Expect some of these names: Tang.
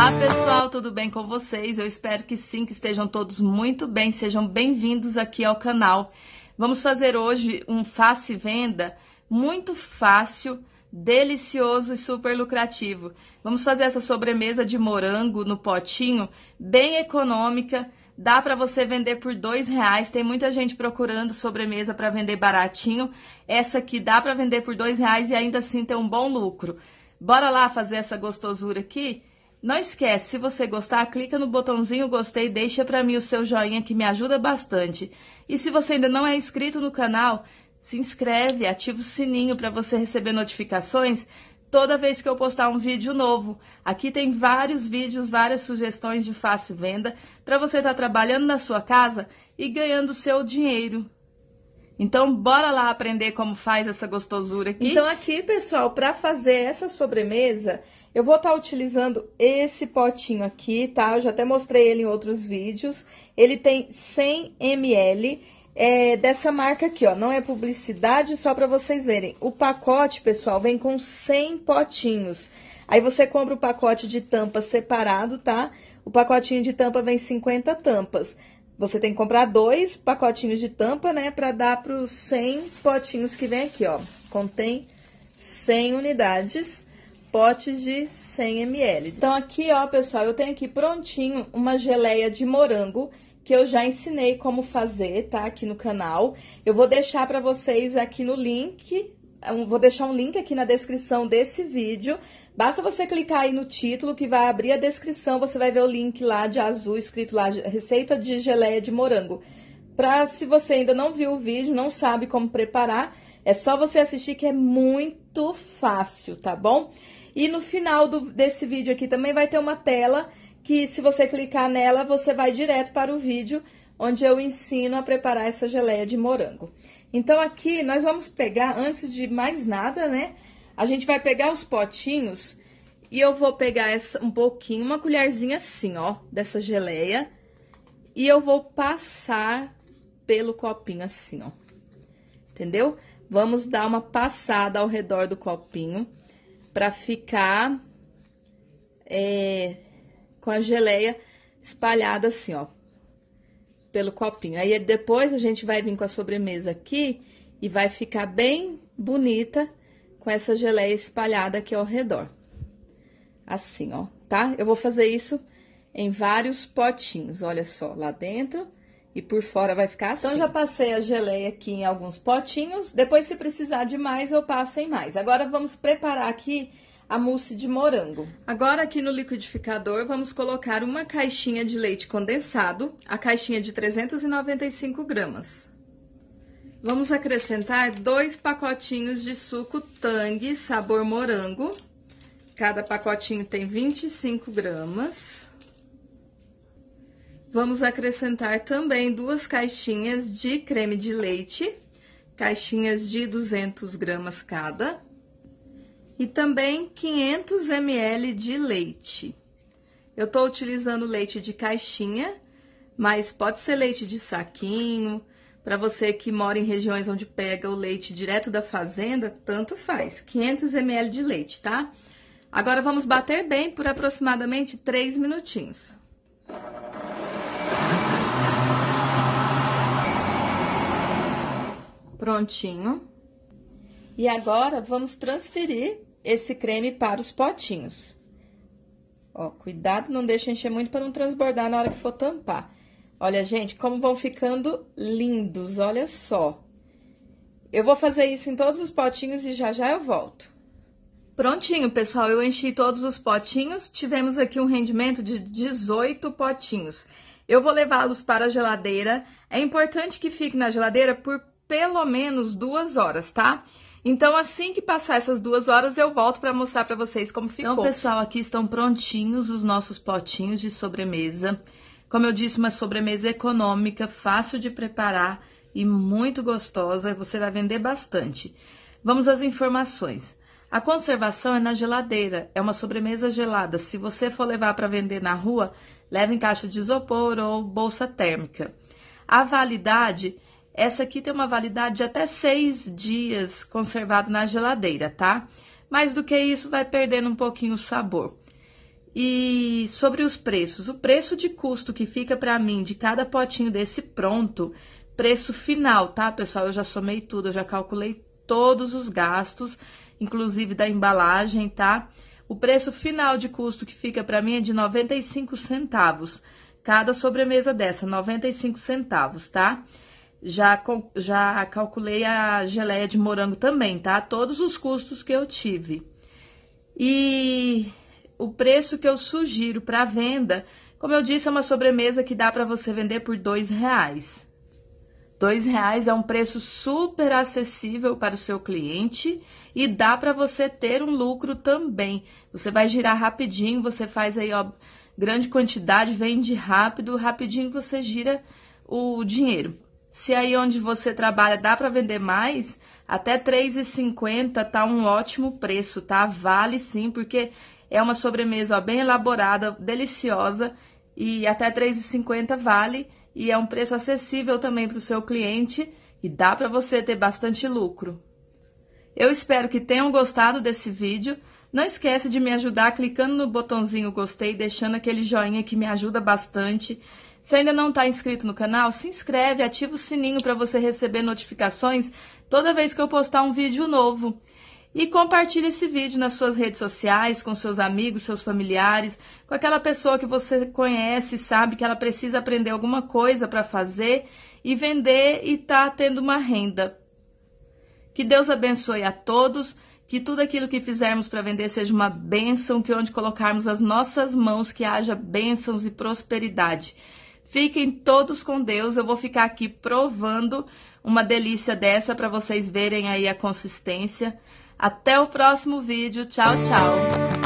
Olá pessoal, tudo bem com vocês? Eu espero que sim, que estejam todos muito bem, sejam bem-vindos aqui ao canal. Vamos fazer hoje um face venda muito fácil, delicioso e super lucrativo. Vamos fazer essa sobremesa de morango no potinho, bem econômica, dá para você vender por R$2, tem muita gente procurando sobremesa para vender baratinho. Essa aqui dá para vender por R$2 e ainda assim ter um bom lucro. Bora lá fazer essa gostosura aqui? Não esquece, se você gostar, clica no botãozinho gostei, deixa para mim o seu joinha que me ajuda bastante. E se você ainda não é inscrito no canal, se inscreve, ativa o sininho para você receber notificações toda vez que eu postar um vídeo novo. Aqui tem vários vídeos, várias sugestões de face venda para você estar trabalhando na sua casa e ganhando o seu dinheiro. Então, bora lá aprender como faz essa gostosura aqui. Então, aqui, pessoal, para fazer essa sobremesa, eu vou estar utilizando esse potinho aqui, tá? Eu já até mostrei ele em outros vídeos. Ele tem 100 ml dessa marca aqui, ó. Não é publicidade, só para vocês verem. O pacote, pessoal, vem com 100 potinhos. Aí, você compra o pacote de tampa separado, tá? O pacotinho de tampa vem 50 tampas. Você tem que comprar 2 pacotinhos de tampa, né, para dar para os 100 potinhos que vem aqui, ó. Contém 100 unidades, potes de 100 ml. Então, aqui, ó, pessoal, eu tenho aqui prontinho uma geleia de morango, que eu já ensinei como fazer, tá, aqui no canal. Eu vou deixar para vocês aqui no link, vou deixar um link aqui na descrição desse vídeo. Basta você clicar aí no título que vai abrir a descrição, você vai ver o link lá de azul, escrito lá, receita de geleia de morango. Pra, se você ainda não viu o vídeo, não sabe como preparar, é só você assistir que é muito fácil, tá bom? E no final desse vídeo aqui também vai ter uma tela que, se você clicar nela, você vai direto para o vídeo onde eu ensino a preparar essa geleia de morango. Então, aqui nós vamos pegar, antes de mais nada, né? A gente vai pegar os potinhos e eu vou pegar um pouquinho, uma colherzinha assim, ó, dessa geleia. E eu vou passar pelo copinho assim, ó. Entendeu? Vamos dar uma passada ao redor do copinho pra ficar com a geleia espalhada assim, ó, pelo copinho. Aí depois a gente vai vir com a sobremesa aqui e vai ficar bem bonita com essa geleia espalhada aqui ao redor. Assim, ó, tá? Eu vou fazer isso em vários potinhos, olha só, lá dentro e por fora vai ficar assim. Então, já passei a geleia aqui em alguns potinhos, depois se precisar de mais, eu passo em mais. Agora, vamos preparar aqui a mousse de morango. Agora, aqui no liquidificador, vamos colocar uma caixinha de leite condensado, a caixinha de 395 gramas. Vamos acrescentar 2 pacotinhos de suco Tang, sabor morango. Cada pacotinho tem 25 gramas. Vamos acrescentar também 2 caixinhas de creme de leite, caixinhas de 200 gramas cada. E também 500 ml de leite. Eu estou utilizando leite de caixinha, mas pode ser leite de saquinho. Para você que mora em regiões onde pega o leite direto da fazenda, tanto faz. 500 ml de leite, tá? Agora, vamos bater bem por aproximadamente 3 minutinhos. Prontinho. E agora, vamos transferir esse creme para os potinhos. Ó, cuidado, não deixa encher muito para não transbordar na hora que for tampar. Olha, gente, como vão ficando lindos, olha só. Eu vou fazer isso em todos os potinhos e já já eu volto. Prontinho, pessoal, eu enchi todos os potinhos, tivemos aqui um rendimento de 18 potinhos. Eu vou levá-los para a geladeira, é importante que fique na geladeira por pelo menos 2 horas, tá? Então, assim que passar essas 2 horas, eu volto para mostrar para vocês como ficou. Então, pessoal, aqui estão prontinhos os nossos potinhos de sobremesa. Como eu disse, uma sobremesa econômica, fácil de preparar e muito gostosa, você vai vender bastante. Vamos às informações. A conservação é na geladeira, é uma sobremesa gelada. Se você for levar para vender na rua, leve em caixa de isopor ou bolsa térmica. A validade, essa aqui tem uma validade de até 6 dias conservado na geladeira, tá? Mais do que isso, vai perdendo um pouquinho o sabor. E sobre os preços, o preço de custo que fica para mim de cada potinho desse pronto, preço final, tá, pessoal? Eu já somei tudo, eu já calculei todos os gastos, inclusive da embalagem, tá? O preço final de custo que fica para mim é de 95 centavos, cada sobremesa dessa, 95 centavos, tá? Já calculei a geleia de morango também, tá? Todos os custos que eu tive. E o preço que eu sugiro para venda, como eu disse, é uma sobremesa que dá para você vender por R$2. R$2 é um preço super acessível para o seu cliente e dá para você ter um lucro também. Você vai girar rapidinho, você faz aí, ó, grande quantidade, vende rápido, rapidinho você gira o dinheiro. Se aí onde você trabalha dá para vender mais, até R$3,50 tá um ótimo preço, tá? Vale sim, porque é uma sobremesa, ó, bem elaborada, deliciosa, e até R$3,50 vale. E é um preço acessível também para o seu cliente e dá para você ter bastante lucro. Eu espero que tenham gostado desse vídeo. Não esquece de me ajudar clicando no botãozinho gostei, deixando aquele joinha que me ajuda bastante. Se ainda não está inscrito no canal, se inscreve, ativa o sininho para você receber notificações toda vez que eu postar um vídeo novo. E compartilhe esse vídeo nas suas redes sociais, com seus amigos, seus familiares, com aquela pessoa que você conhece, sabe que ela precisa aprender alguma coisa para fazer e vender e tá tendo uma renda. Que Deus abençoe a todos, que tudo aquilo que fizermos para vender seja uma bênção, que onde colocarmos as nossas mãos, que haja bênçãos e prosperidade. Fiquem todos com Deus, eu vou ficar aqui provando uma delícia dessa para vocês verem aí a consistência. Até o próximo vídeo. Tchau, tchau!